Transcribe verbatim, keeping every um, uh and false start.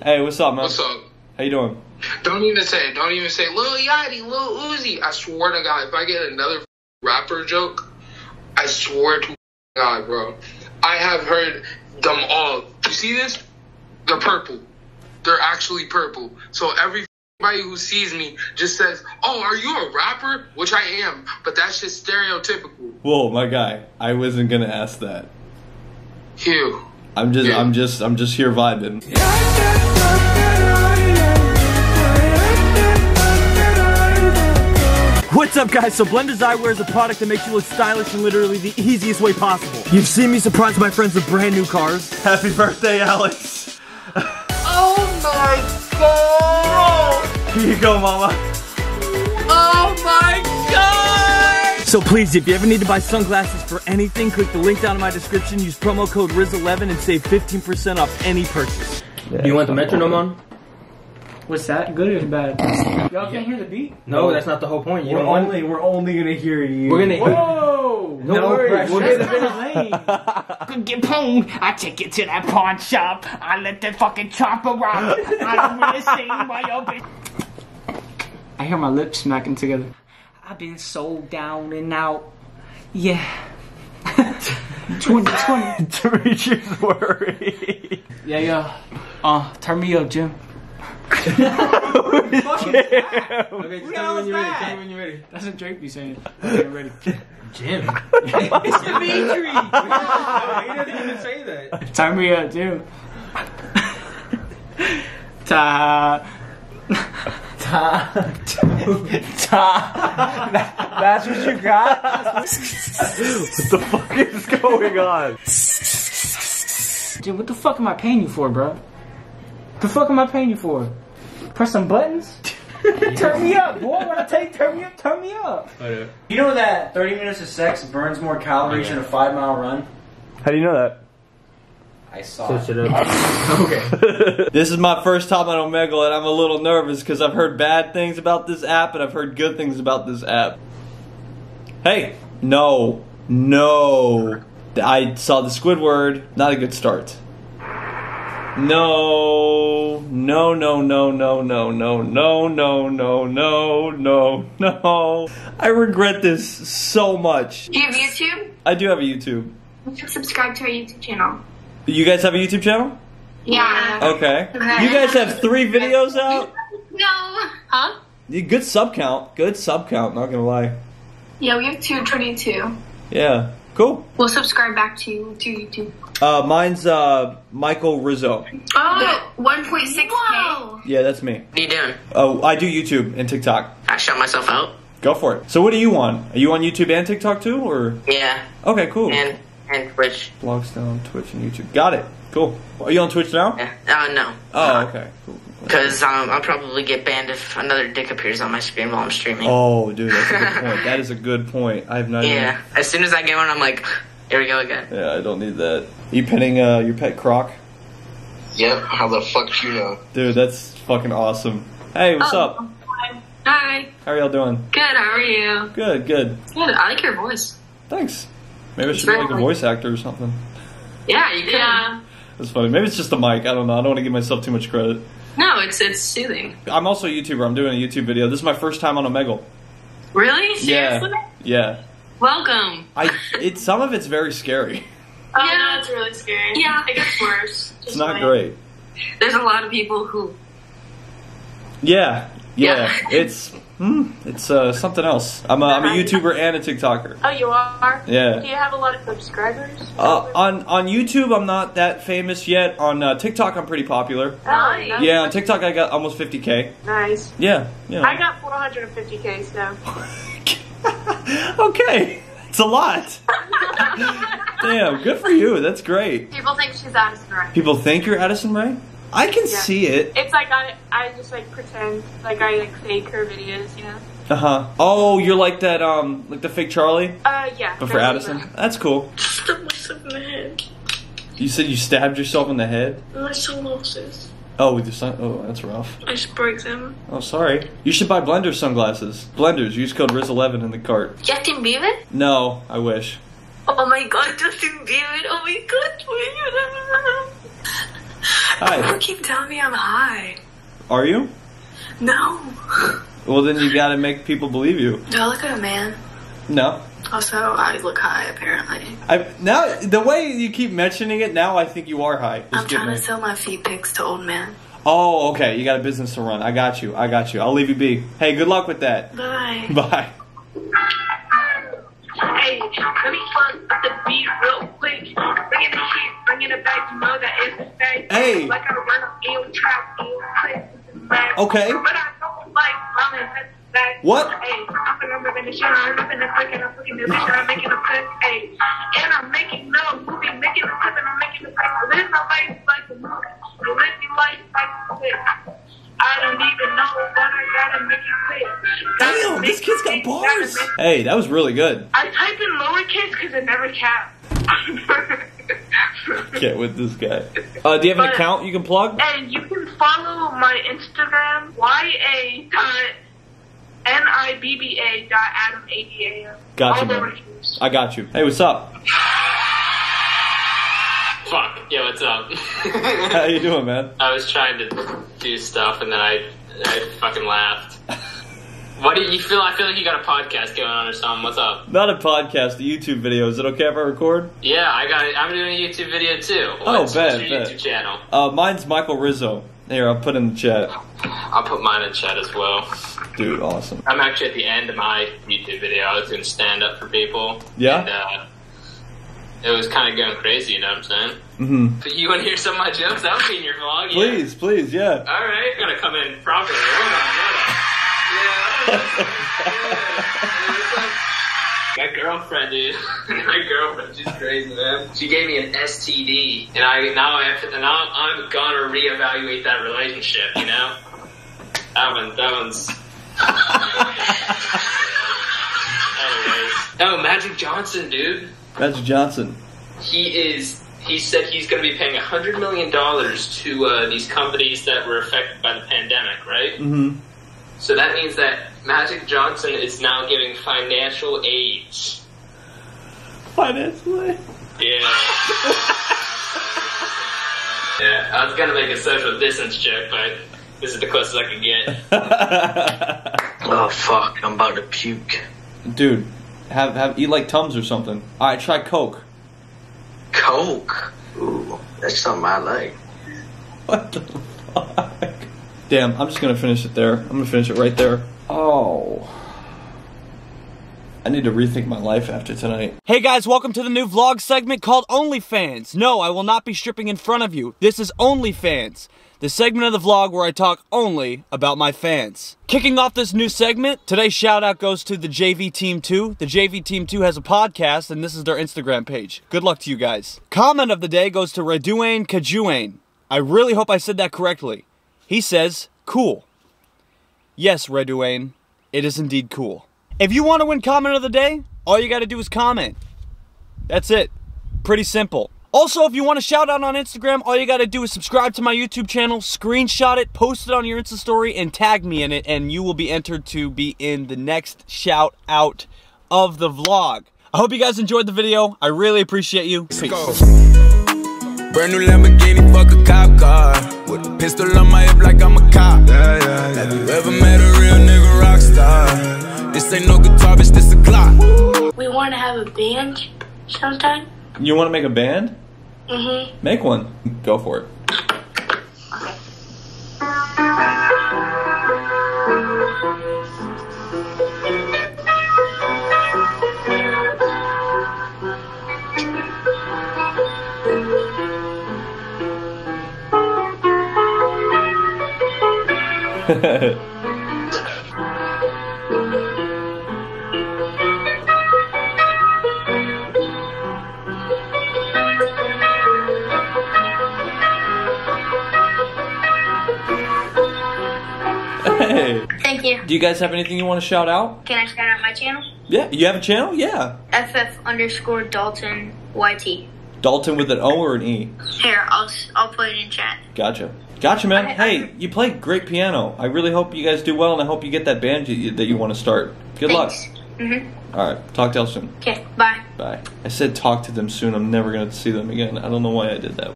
Hey, what's up, man? What's up? How you doing? Don't even say it. Don't even say Lil Yachty, Lil Uzi. I swear to God, if I get another rapper joke, I swear to God, bro. I have heard them all. You see this? They're purple. They're actually purple. So every everybody who sees me just says, "Oh, are you a rapper?" Which I am, but that's just stereotypical. Whoa, my guy. I wasn't gonna ask that. Hugh. I'm just, yeah. I'm just, I'm just here vibing. What's up, guys? So Blender's Eyewear is a product that makes you look stylish in literally the easiest way possible. You've seen me surprise my friends with brand new cars. Happy birthday, Alex. Oh my God! Here you go, mama. Oh my God! So please, if you ever need to buy sunglasses for anything, click the link down in my description, use promo code Riz eleven and save fifteen percent off any purchase. Yeah, do you want the metronome on? What's that? Good or bad? Y'all can't hear the beat? No, no, that's not the whole point. You we're, don't only, we're only gonna hear you. We're gonna Whoa! No, no worries. We'll get the Good get pwned. I take it to that pawn shop. I let the fucking chopper rock. I don't wanna sing my open. I hear my lips smacking together. I've been sold down and out. Yeah. twenty twenty. Demetrius worried. Yeah, yeah. Uh, turn me up, Jim. What the fuck is that? Okay, just tell me when you're ready. Tell me when you're ready. That's what Drake be saying. Okay, I'm ready. Jim. It's Demetrius. Wow. He doesn't even say that. Turn me up, Jim. Ta. Ta. Ta. That, that's what you got? What the fuck is going on? Dude, what the fuck am I paying you for, bro? The fuck am I paying you for? Press some buttons? Turn me up, boy. When I take, turn me up, turn me up. Oh, yeah. You know that thirty minutes of sex burns more calories than oh, yeah. a five mile run? How do you know that? I saw it. Okay. This is my first time on Omegle, and I'm a little nervous because I've heard bad things about this app, and I've heard good things about this app. Hey, no, no. I saw the Squidward. Not a good start. No, no, no, no, no, no, no, no, no, no, no, no, no. I regret this so much. Do you have YouTube? I do have a YouTube. You should subscribe to our YouTube channel. You guys have a YouTube channel? Yeah. Okay. You guys have three videos out? No. Huh? Good sub count. Good sub count, not gonna lie. Yeah, we have two twenty-two. Yeah. Cool. We'll subscribe back to you to YouTube. Uh, mine's uh Michael Rizzo. Oh, one point six K. Yeah, that's me. What are you doing? Oh, I do YouTube and TikTok. I shut myself out. Go for it. So what do you want? Are you on YouTube and TikTok too, or? Yeah. Okay, cool. And And Twitch. Blogstown, Twitch, and YouTube. Got it. Cool. Are you on Twitch now? Yeah. Uh, no. Oh, okay. Cool. Because um, I'll probably get banned if another dick appears on my screen while I'm streaming. Oh, dude, that's a good point. That is a good point. I have not. Yeah. Even... As soon as I get one, I'm like, here we go again. Yeah, I don't need that. Are you petting uh, your pet croc? Yep. How the fuck you know? Dude, that's fucking awesome. Hey, what's oh. up? Hi. How are y'all doing? Good. How are you? Good. Good. Good. I like your voice. Thanks. Maybe I should be like a voice actor or something. Yeah, you could. Yeah. That's funny. Maybe it's just the mic. I don't know. I don't want to give myself too much credit. No, it's it's soothing. I'm also a YouTuber. I'm doing a YouTube video. This is my first time on Omegle. Really? Seriously? Yeah. yeah. Welcome. I. It some of it's very scary. Oh, yeah, no, it's really scary. Yeah, it gets worse. It's not like, great. There's a lot of people who. Yeah. Yeah. yeah. It's. Mm, it's uh, something else. I'm a, I'm a YouTuber and a TikToker. Oh, you are? Yeah. Do you have a lot of subscribers? Uh, on on YouTube, I'm not that famous yet. On uh, TikTok, I'm pretty popular. Nice. Yeah, on TikTok, I got almost fifty K. Nice. Yeah. yeah. I got four hundred fifty K, so. Okay. It's a lot. Damn, good for you. That's great. People think she's Addison Rae. People think you're Addison Rae? I can yeah. see it. It's like I, I just like pretend, like I like fake her videos, you know? Uh-huh. Oh, you're like that, um, like the fake Charlie? Uh, yeah. But for Addison? That. That's cool. Stabbed myself in the head. You said you stabbed yourself in the head? My sunglasses. Oh, with your sun- oh, that's rough. I just broke them. Oh, sorry. You should buy Blender's sunglasses. Blender's, use code Riz eleven in the cart. Justin Bieber? No, I wish. Oh my God, Justin Bieber, oh my God, Hi. People keep telling me I'm high. Are you? No. Well, then you gotta make people believe you. Do I look like a man? No. Also, I look high, apparently. I, now, the way you keep mentioning it, now I think you are high. I'm trying me. to sell my feet pics to old men. Oh, okay. You got a business to run. I got you. I got you. I'll leave you be. Hey, good luck with that. Bye. Bye. Hey, let me fuck the beat real quick. Bring in the shit. Bring in the back. You know that is the fact. Hey. Like I run up in trap, in quick. Okay. But I don't like running back. What? Hey, I'm gonna rip in the shit. I'm ripping the quick and I'm fucking the bitch and I'm making a clip. Hey, and I'm making no movie, making a clip and I'm making a clip. But then nobody's like the movie. You let me like like this. I don't even know what I gotta make it fit. Damn, this kid's got bars. Hey, that was really good. I type in lowercase because it never caps. Get with this guy. Uh, do you have but, an account you can plug? Hey, you can follow my Instagram, y a dot n i b b a dot adam eighty a m. Got you, man. I got you. Hey, what's up? Fuck. Yo, what's up? How you doing, man? I was trying to do stuff, and then I, I fucking laughed. What do you feel? I feel like you got a podcast going on or something. What's up? Not a podcast, a YouTube video. Is it okay if I record? Yeah, I got it. I'm doing a YouTube video, too. What's, oh, bad, what's your bad. YouTube channel? Uh, mine's Michael Rizzo. Here, I'll put it in the chat. I'll put mine in chat as well. Dude, awesome. I'm actually at the end of my YouTube video. I was doing stand-up for people. Yeah? And, uh... it was kind of going crazy, you know what I'm saying? Mm-hmm. But you want to hear some of my jokes? That would be in your vlog, yeah. Please, please, yeah. All right, gonna come in properly. Hold on, hold on. Yeah, yeah, yeah. My girlfriend, dude. My girlfriend, she's crazy, man. She gave me an S T D, and I now I have to, and now I'm gonna reevaluate that relationship, you know? That one, that one's. Anyways, no, Magic Johnson, dude. Magic Johnson. He is. He said he's going to be paying a hundred million dollars to uh, these companies that were affected by the pandemic, right? Mm-hmm. So that means that Magic Johnson is now giving financial aid. Financial aid. Yeah. Yeah. I was going to make a social distance joke, but this is the closest I could get. Oh fuck! I'm about to puke, dude. Have have eat like Tums or something. All right, try Coke. Coke. Ooh, that's something I like. What the fuck? Damn, I'm just gonna finish it there. I'm gonna finish it right there. Oh. I need to rethink my life after tonight. Hey guys, welcome to the new vlog segment called OnlyFans. No, I will not be stripping in front of you. This is OnlyFans, the segment of the vlog where I talk only about my fans. Kicking off this new segment, today's shout out goes to the J V Team two. The J V Team two has a podcast and this is their Instagram page. Good luck to you guys. Comment of the day goes to Reduane Kajuane. I really hope I said that correctly. He says, cool. Yes, Reduane, it is indeed cool. If you want to win comment of the day, all you got to do is comment. That's it. Pretty simple. Also, if you want to shout out on Instagram, all you got to do is subscribe to my YouTube channel, screenshot it, post it on your Insta story, and tag me in it, and you will be entered to be in the next shout out of the vlog. I hope you guys enjoyed the video. I really appreciate you. Peace. Brand new Lamborghini, fuck a cop car. With a pistol on my hip like I'm a cop. Yeah, yeah, yeah. Have you ever met a real nigga rock star? This ain't no guitar, bitch, this a clock. We want to have a band sometime. You want to make a band? Mm-hmm. Make one. Go for it. Okay. Hehehe. Thank you. Do you guys have anything you want to shout out? Can I shout out my channel? Yeah, you have a channel? Yeah. F F underscore Dalton Y T. Dalton with an O or an E? Here, I'll, I'll put it in chat. Gotcha. Gotcha, man. I, hey, I, you play great piano. I really hope you guys do well, and I hope you get that band you, that you want to start. Good thanks. Luck. Mm-hmm. All right. Talk to y'all soon. Okay, bye. Bye. I said talk to them soon. I'm never going to see them again. I don't know why I did that.